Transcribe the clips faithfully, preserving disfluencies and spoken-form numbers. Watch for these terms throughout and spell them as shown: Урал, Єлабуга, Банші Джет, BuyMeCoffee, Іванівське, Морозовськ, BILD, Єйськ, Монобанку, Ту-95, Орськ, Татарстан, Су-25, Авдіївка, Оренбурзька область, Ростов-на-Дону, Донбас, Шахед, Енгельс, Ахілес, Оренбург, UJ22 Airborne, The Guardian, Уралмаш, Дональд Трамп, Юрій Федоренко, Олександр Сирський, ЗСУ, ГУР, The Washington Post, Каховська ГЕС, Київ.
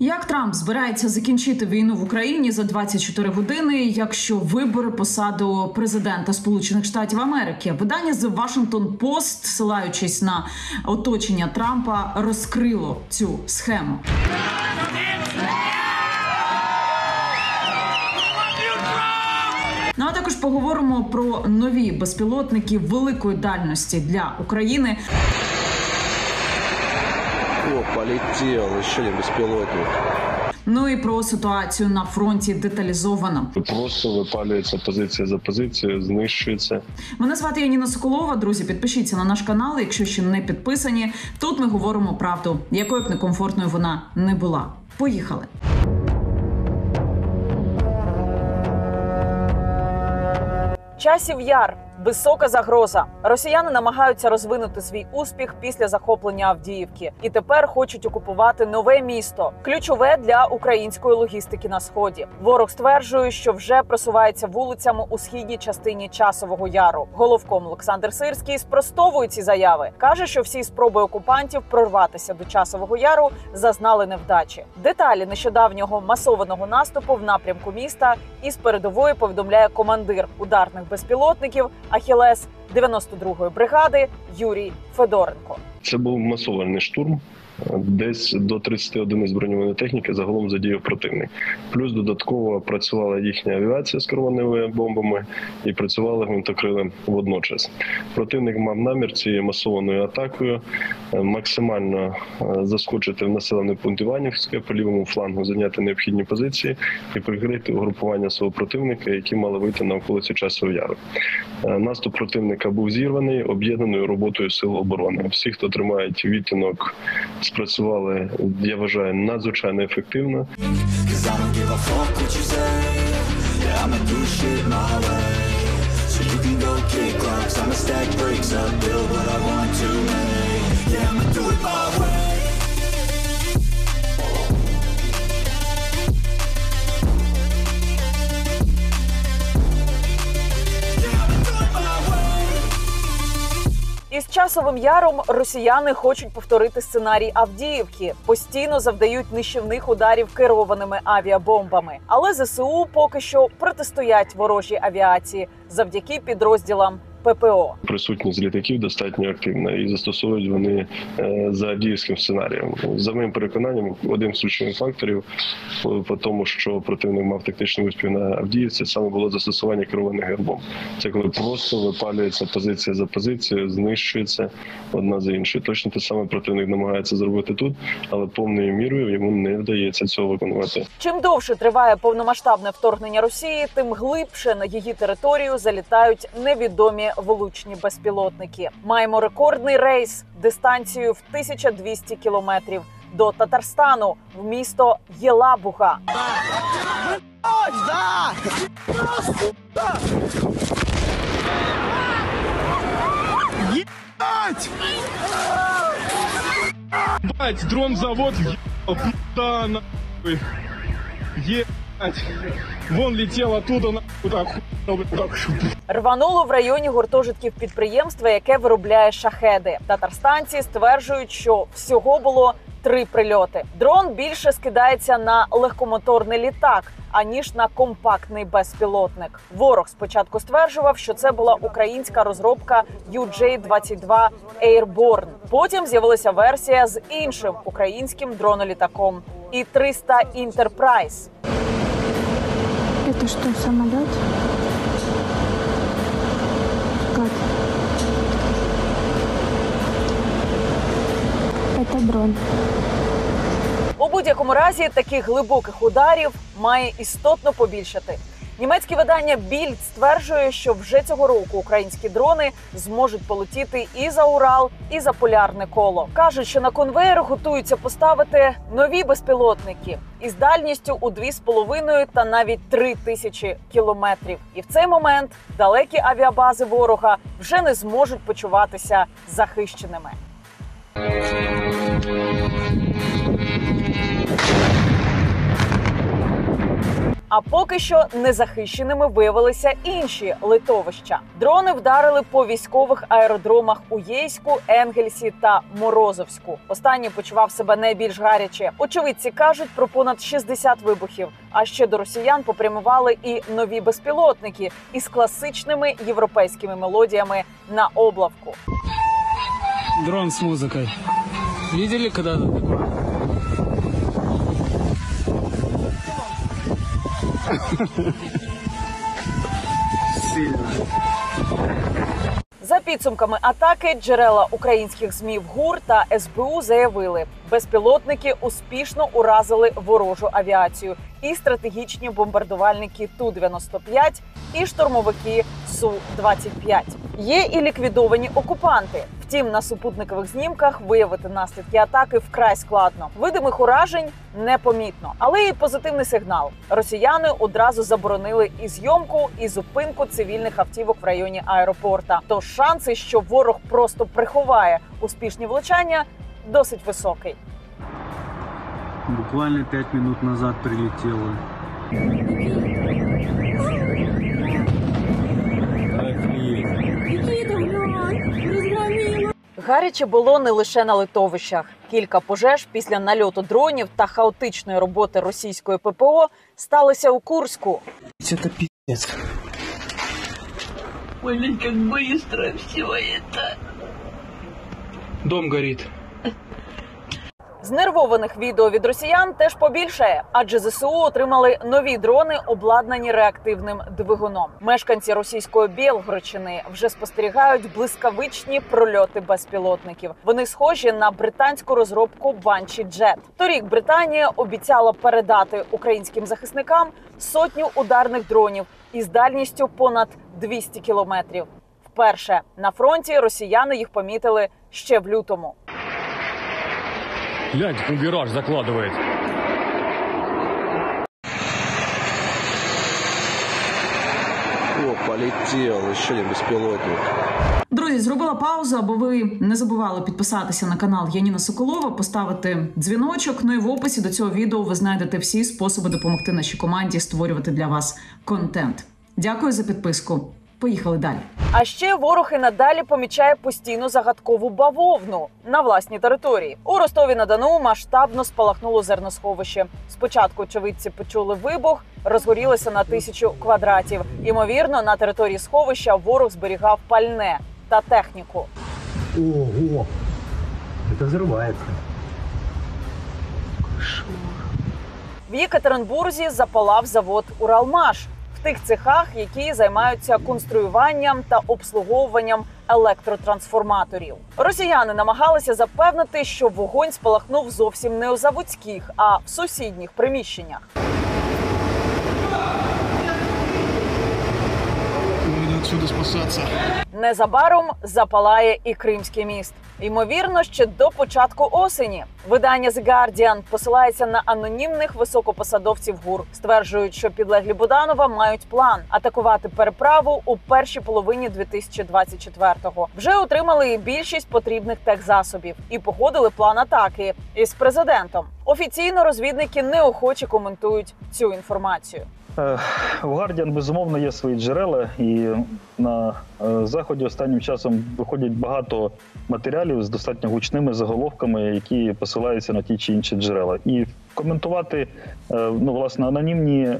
Як Трамп збирається закінчити війну в Україні за двадцять чотири години, якщо вибере посаду президента Сполучених Штатів Америки? Видання The Washington Post, силаючись на оточення Трампа, розкрило цю схему. Ну а також поговоримо про нові безпілотники великої дальності для України. О, полетіло, ще не безпілотник. Ну і про ситуацію на фронті деталізовано. Просто випалюється позиція за позицією, знищується. Мене звати Яніна Соколова. Друзі, підпишіться на наш канал, якщо ще не підписані. Тут ми говоримо правду, якою б некомфортною вона не була. Поїхали! Часів Яр. Висока загроза. Росіяни намагаються розвинути свій успіх після захоплення Авдіївки. І тепер хочуть окупувати нове місто. Ключове для української логістики на Сході. Ворог стверджує, що вже просувається вулицями у східній частині Часового Яру. Головком Олександр Сирський спростовує ці заяви. Каже, що всі спроби окупантів прорватися до Часового Яру зазнали невдачі. Деталі нещодавнього масованого наступу в напрямку міста із передової повідомляє командир ударних безпілотників «Ахілес» дев'яносто другої бригади Юрій Федоренко. Це був масований штурм. Десь до тридцяти одиниць броньованої техніки загалом задіяв противник. Плюс додатково працювала їхня авіація з керованими бомбами і працювали гвинтокрили водночас. Противник мав намір цією масованою атакою максимально заскочити в населений пункт Іванівське, по лівому флангу зайняти необхідні позиції і прикрити угрупування свого противника, які мали вийти на околиці Часового Яру. Наступ противника був зірваний об'єднаною роботою сил оборони. Всі, хто тримають відтинок, спрацювали, я вважаю, надзвичайно ефективно. Із Часовим Яром росіяни хочуть повторити сценарій Авдіївки. Постійно завдають нищівних ударів керованими авіабомбами. Але ЗСУ поки що протистоять ворожій авіації завдяки підрозділам ППО. Присутність літаків достатньо активна і застосовують вони за авдіївським сценарієм. За моїм переконанням, одним з ключових факторів по тому, що противник мав тактичний успіх на Авдіївці, саме було застосування керованих гербом. Це коли просто випалюється позиція за позицією, знищується одна за іншою. Точно те саме противник намагається зробити тут, але повною мірою йому не вдається цього виконувати. Чим довше триває повномасштабне вторгнення Росії, тим глибше на її територію залітають невідомі влучні безпілотники. Маємо рекордний рейс дистанцією в тисячу двісті кілометрів до Татарстану в місто Єлабуга. Бать, дронзавод ебать, нахуй. Ебать. Вон летел оттуда нахуй, так. Рвануло в районі гуртожитків підприємства, яке виробляє шахеди. Татарстанці стверджують, що всього було три прильоти. Дрон більше скидається на легкомоторний літак, аніж на компактний безпілотник. Ворог спочатку стверджував, що це була українська розробка ю джей двадцять два Airborne. Потім з'явилася версія з іншим українським дронолітаком і триста Enterprise. Це що, самоліт? Це дрон. У будь-якому разі таких глибоких ударів має істотно побільшати. Німецьке видання більд стверджує, що вже цього року українські дрони зможуть полетіти і за Урал, і за полярне коло. Кажуть, що на конвеєр готуються поставити нові безпілотники із дальністю у дві з половиною та навіть три тисячі кілометрів. І в цей момент далекі авіабази ворога вже не зможуть почуватися захищеними. А поки що незахищеними виявилися інші литовища. Дрони вдарили по військових аеродромах у Єйську, Енгельсі та Морозовську. Останній почував себе найбільш гаряче. Очевидці кажуть про понад шістдесят вибухів. А ще до росіян попрямували і нові безпілотники із класичними європейськими мелодіями на облавку. Дрон з музикою. Бачили коли-то таке? За підсумками атаки, джерела українських ЗМІ в ГУР та ес бе у заявили, безпілотники успішно уразили ворожу авіацію і стратегічні бомбардувальники Ту дев'яносто п'ять і штурмовики Су двадцять п'ять. Є і ліквідовані окупанти. Втім, на супутникових знімках виявити наслідки атаки вкрай складно. Видимих уражень непомітно. Але і позитивний сигнал. Росіяни одразу заборонили і зйомку, і зупинку цивільних автівок в районі аеропорта. Тож шанси, що ворог просто приховає успішні влучання, досить високий. Буквально п'ять хвилин назад прилетіло. Гаряче було не лише на литовищах. Кілька пожеж після нальоту дронів та хаотичної роботи російської ППО сталися у Курську. Це піздець. Блін, як швидко все це. Дом горить. Знервованих відео від росіян теж побільшає, адже зе се у отримали нові дрони, обладнані реактивним двигуном. Мешканці російської Білгородщини вже спостерігають блискавичні прольоти безпілотників. Вони схожі на британську розробку «Банші Джет». Торік Британія обіцяла передати українським захисникам сотню ударних дронів із дальністю понад двісті кілометрів. Вперше на фронті росіяни їх помітили ще в лютому. Гляньте, там гараж закладывает. О, полетел, ще один безпілотник. Друзі, зробила паузу, аби ви не забували підписатися на канал Яніна Соколова, поставити дзвіночок. Ну і в описі до цього відео ви знайдете всі способи допомогти нашій команді створювати для вас контент. Дякую за підписку. Поїхали далі. А ще ворог і надалі помічає постійну загадкову бавовну на власній території. У Ростові-на-Дону масштабно спалахнуло зерносховище. Спочатку очевидці почули вибух, розгорілося на тисячу квадратів. Ймовірно, на території сховища ворог зберігав пальне та техніку. Ого! Це взривається. В Єкатеринбурзі запалав завод «Уралмаш», в тих цехах, які займаються конструюванням та обслуговуванням електротрансформаторів. Росіяни намагалися запевнити, що вогонь спалахнув зовсім не у заводських, а в сусідніх приміщеннях. Незабаром запалає і Кримський міст. Ймовірно, ще до початку осені. Видання The Guardian посилається на анонімних високопосадовців ГУР. Стверджують, що підлеглі Буданова мають план атакувати переправу у першій половині дві тисячі двадцять четвертого. Вже отримали і більшість потрібних техзасобів. І погодили план атаки із президентом. Офіційно розвідники неохоче коментують цю інформацію. В «Гардіан», безумовно, є свої джерела, і на Заході останнім часом виходять багато матеріалів з достатньо гучними заголовками, які посилаються на ті чи інші джерела. І коментувати, ну, власне, анонімні,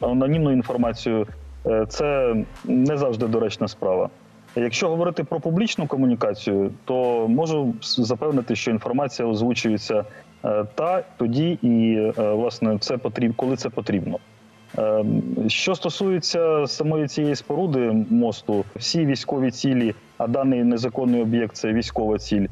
анонімну інформацію – це не завжди доречна справа. Якщо говорити про публічну комунікацію, то можу запевнити, що інформація озвучується та тоді, і, власне, це потрібно, коли це потрібно. Що стосується самої цієї споруди мосту, всі військові цілі, а даний незаконний об'єкт – це військова ціль,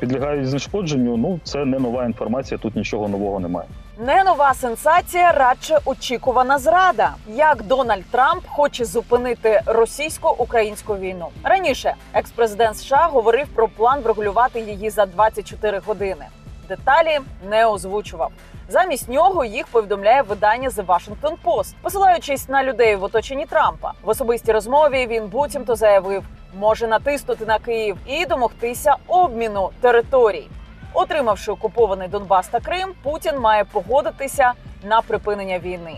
підлягають знешкодженню, ну це не нова інформація, тут нічого нового немає. Не нова сенсація, радше очікувана зрада. Як Дональд Трамп хоче зупинити російсько-українську війну. Раніше екс-президент США говорив про план врегулювати її за двадцять чотири години. Деталі не озвучував. Замість нього їх повідомляє видання The Washington Post, посилаючись на людей в оточенні Трампа. В особистій розмові він буцімто заявив, може натиснути на Київ і домогтися обміну територій. Отримавши окупований Донбас та Крим, Путін має погодитися на припинення війни.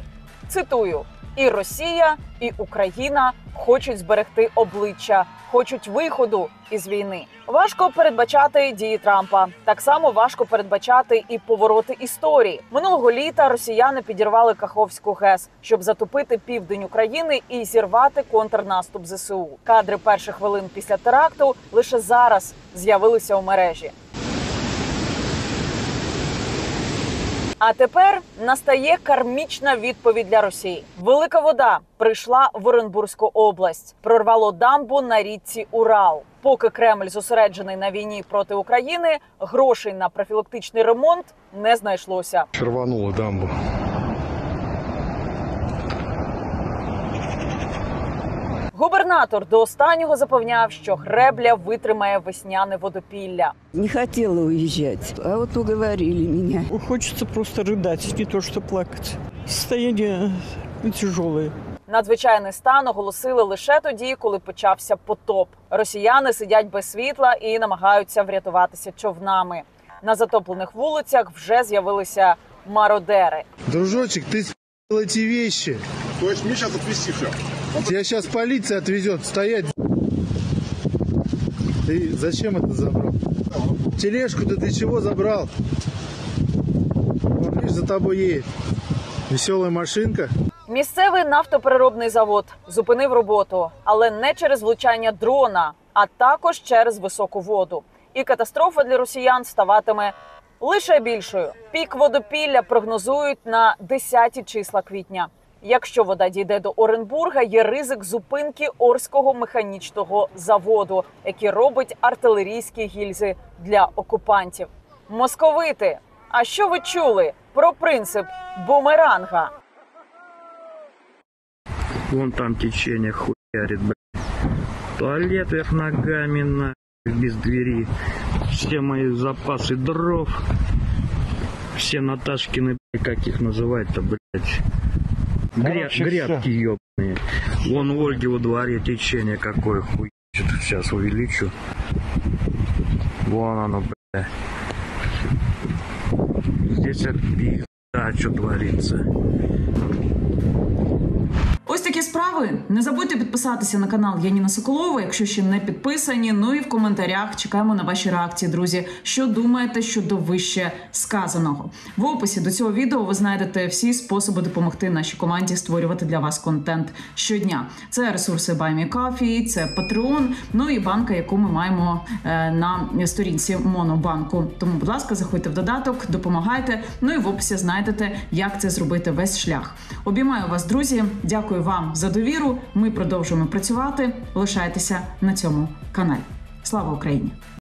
Цитую: «І Росія, і Україна хочуть зберегти обличчя, хочуть виходу із війни». Важко передбачати дії Трампа. Так само важко передбачати і повороти історії. Минулого літа росіяни підірвали Каховську ГЕС, щоб затопити південь України і зірвати контрнаступ ЗСУ. Кадри перших хвилин після теракту лише зараз з'явилися у мережі. А тепер настає кармічна відповідь для Росії. Велика вода прийшла в Оренбурзьку область, прорвало дамбу на річці Урал. Поки Кремль зосереджений на війні проти України, грошей на профілактичний ремонт не знайшлося. Рвануло дамбу. Губернатор до останнього запевняв, що гребля витримає весняне водопілля. Не хотіла уїжджати, а от уговорили мене. Хочеться просто ридати, не то що плакати. Состояння тяжеле. Надзвичайний стан оголосили лише тоді, коли почався потоп. Росіяни сидять без світла і намагаються врятуватися човнами. На затоплених вулицях вже з'явилися мародери. Дружочек, ти с***л ці вещи. Тобто, ми зараз відвезти все. Тебя сейчас полиция отвезет, стоять. Ты зачем это забрал? Тележку-то ты чего забрал? Вот видишь, за тобой едет веселая машинка. Місцевий нафтопереробний завод зупинив роботу, але не через влучання дрона, а також через високу воду. І катастрофа для росіян ставатиме лише більшою. Пік водопілля прогнозують на десяті числа квітня. Якщо вода дійде до Оренбурга, є ризик зупинки Орського механічного заводу, який робить артилерійські гільзи для окупантів. Московити, а що ви чули про принцип бумеранга? Вон там течение хуярит, блядь. Туалет вверх ногами, нахуй, без двери. Все мои запасы дров, все Наташкины, блядь, как их называют-то, блядь. Гряд, грядки ёбаные. Вон у Ольги во дворе течение какое хуй. Сейчас увеличу. Вон оно, бля. Здесь от пизда, что творится. Ось такі справи. Не забудьте підписатися на канал Яніна Соколова, якщо ще не підписані. Ну і в коментарях чекаємо на ваші реакції, друзі. Що думаєте щодо вище сказаного? В описі до цього відео ви знайдете всі способи допомогти нашій команді створювати для вас контент щодня. Це ресурси BuyMeCoffee, це Patreon, ну і банка, яку ми маємо на сторінці Монобанку. Тому, будь ласка, заходьте в додаток, допомагайте. Ну і в описі знайдете, як це зробити весь шлях. Обіймаю вас, друзі. Дякую вам за довіру. Ми продовжуємо працювати. Лишайтеся на цьому каналі. Слава Україні!